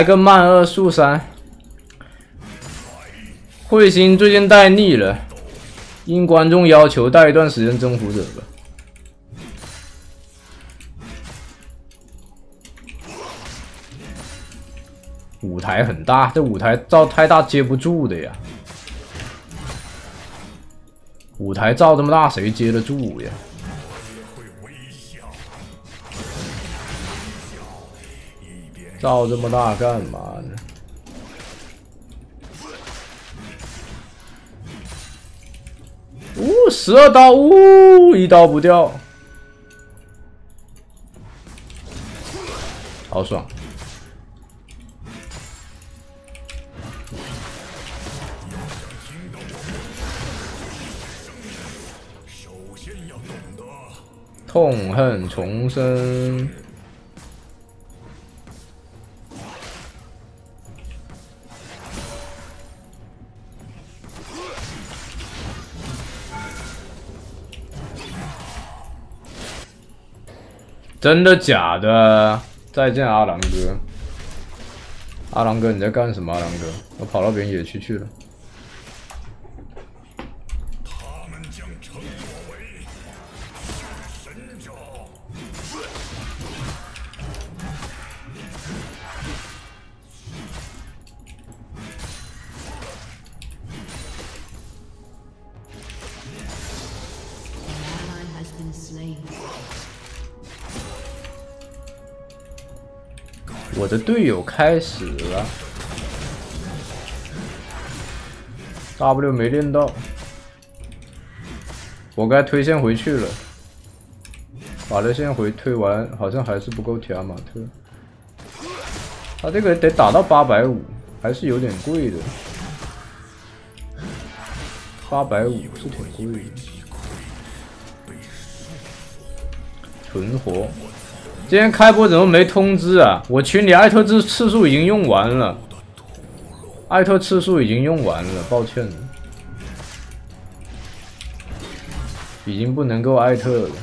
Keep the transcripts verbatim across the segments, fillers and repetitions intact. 来个慢二速三。彗星最近带腻了，应观众要求带一段时间征服者吧。 舞台很大，这舞台造太大接不住的呀。舞台造这么大，谁接得住呀？造这么大干嘛呢？呜、哦，十二刀，呜、哦，一刀不掉，好爽。 痛恨重生，真的假的？再见，阿郎哥。阿郎哥，你在干什么？阿郎哥，我跑到别人野区去了。 我的队友开始了 ，W 没练到，我该推线回去了。把这线回推完，好像还是不够提亚马特。他这个得打到八百五十，还是有点贵的。八百五十是挺贵的。存活。 今天开播怎么没通知啊？我群里艾特次次数已经用完了，艾特次数已经用完了，抱歉了，已经不能够艾特了。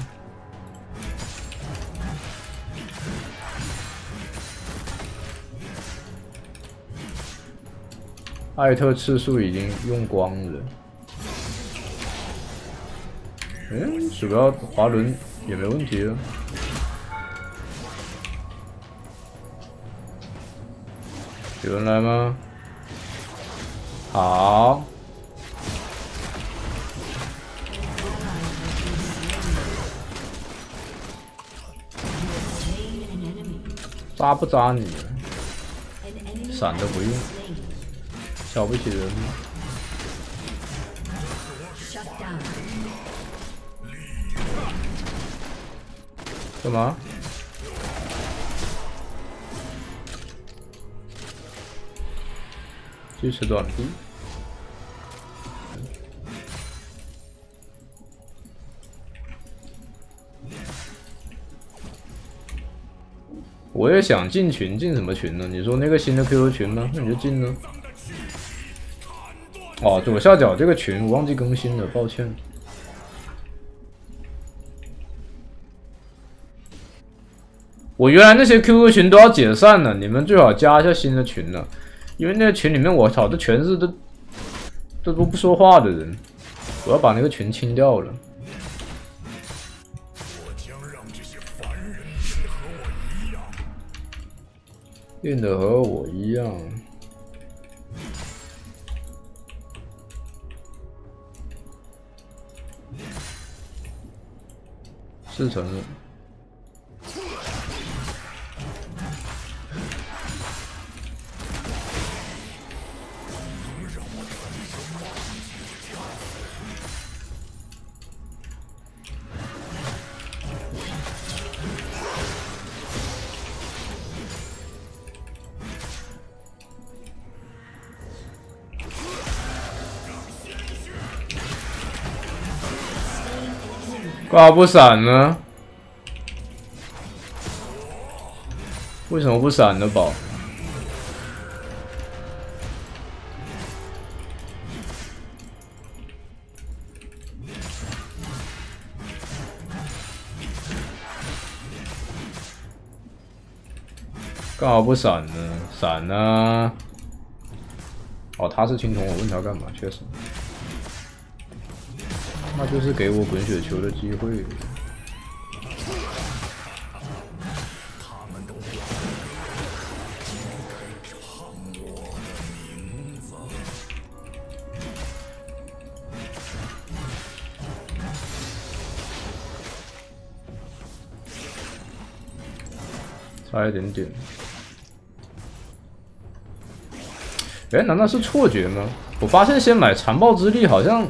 艾特次数已经用光了。嗯，鼠标滑轮也没问题啊。 有人来吗？好，扎不扎你？闪都不用，瞧不起人吗？干嘛？ 支持短兵，我也想进群，进什么群呢？你说那个新的 Q Q 群吗？那你就进呢。哦，左下角这个群我忘记更新了，抱歉。我原来那些 Q Q 群都要解散了，你们最好加一下新的群了。 因为那个群里面，我操，这全是都都都不说话的人，我要把那个群清掉了。我将让这些凡人和我一样，变得和我一样。事成了。 挂不闪呢？为什么不闪呢，宝？干嘛不闪呢？闪啊！哦，他是青铜，我问他干嘛？确实，那就是给我滚雪球的机会。 差一点点，哎，难道是错觉吗？我发现先买残暴之力，好像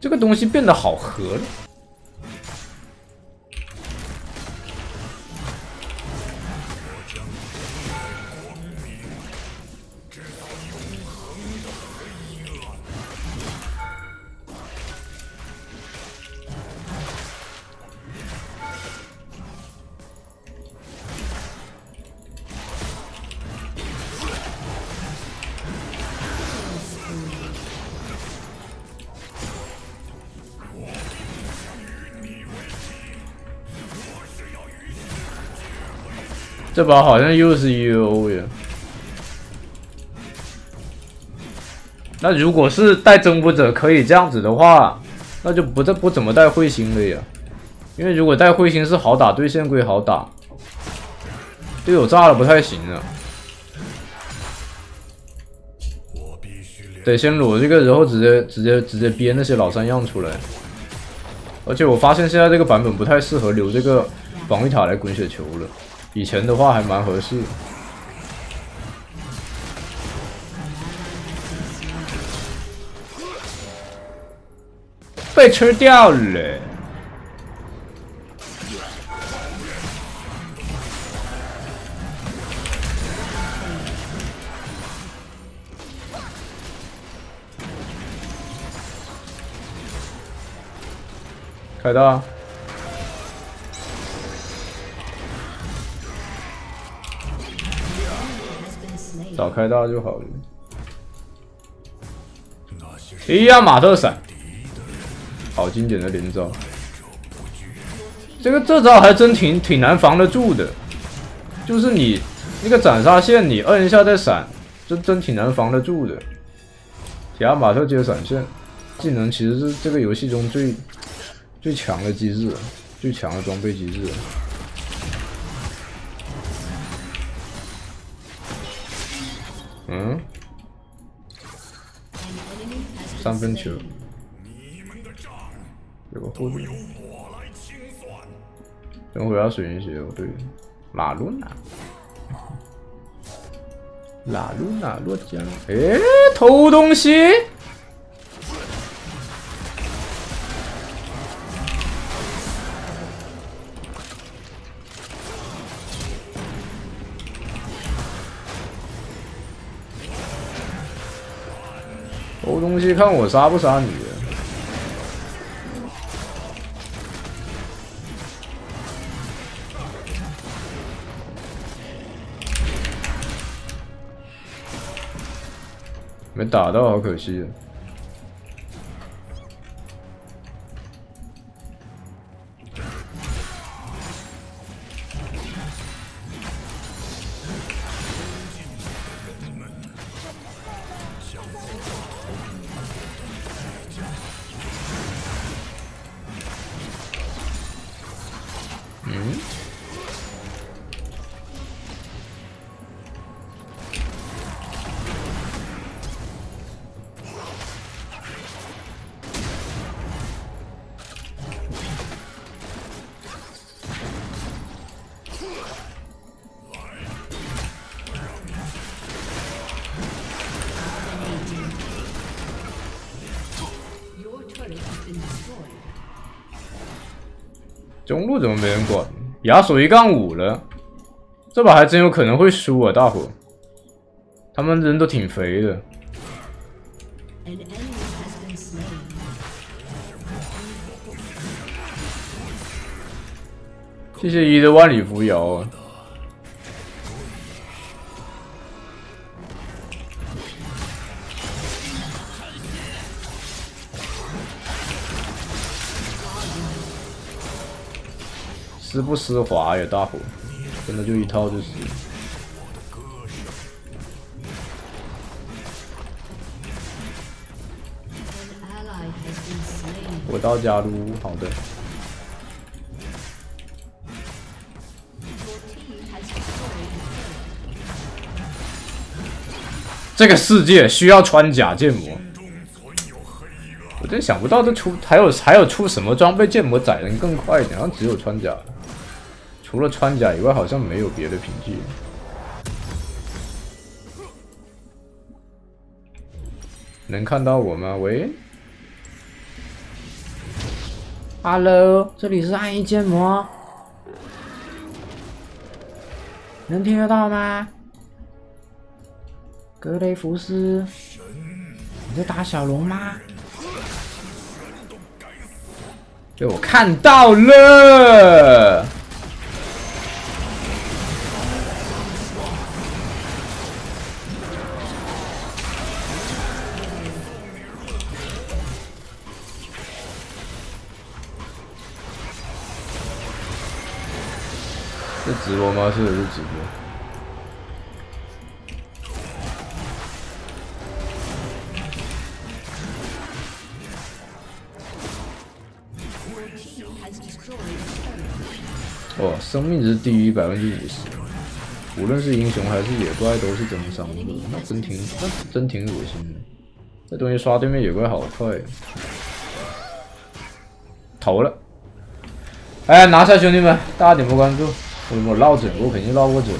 这个东西变得好合了。这把好像又是 U O 呀。那如果是带征服者可以这样子的话，那就不这不怎么带彗星了呀。因为如果带彗星是好打，对线归好打，队友炸了不太行啊。得先裸这个，然后直接直接直接憋那些老三样出来。而且我发现现在这个版本不太适合留这个防御塔来滚雪球了。 以前的话还蛮合适。被吃掉了。凯大。 早开大就好了。哎呀，马特闪，好经典的连招！这个这招还真挺挺难防得住的，就是你那个斩杀线，你摁一下再闪，这真挺难防得住的。铁亚马特接闪现，技能其实是这个游戏中最最强的机制，最强的装备机制。 嗯，三分球，有个护盾，等会要水云鞋，对，拉露娜，拉露娜落江，哎，偷东西，偷东西，看我杀不杀你！没打到，好可惜。中路怎么没人管？亚索一杠五了，这把还真有可能会输啊，大伙！他们人都挺肥的。谢谢一的万里扶摇啊！丝不丝滑呀，大伙，真的就一套就是。我到家撸，好的。这个世界需要穿甲建模，我真想不到这出还有还有出什么装备建模载人更快一点，好像只有穿甲，除了穿甲以外好像没有别的凭借。 能看到我吗？喂 ，Hello， 这里是暗夜建模，能听得到吗？格雷福斯，你在打小龙吗？被我看到了。 是直播吗？是不是直播？哦，生命值低于百分之五十，无论是英雄还是野怪都是增伤的，那真挺那真挺恶心的。这东西刷对面野怪好快，投了！哎，拿下兄弟们，大家点波关注。 我我落枕，我肯定落过枕。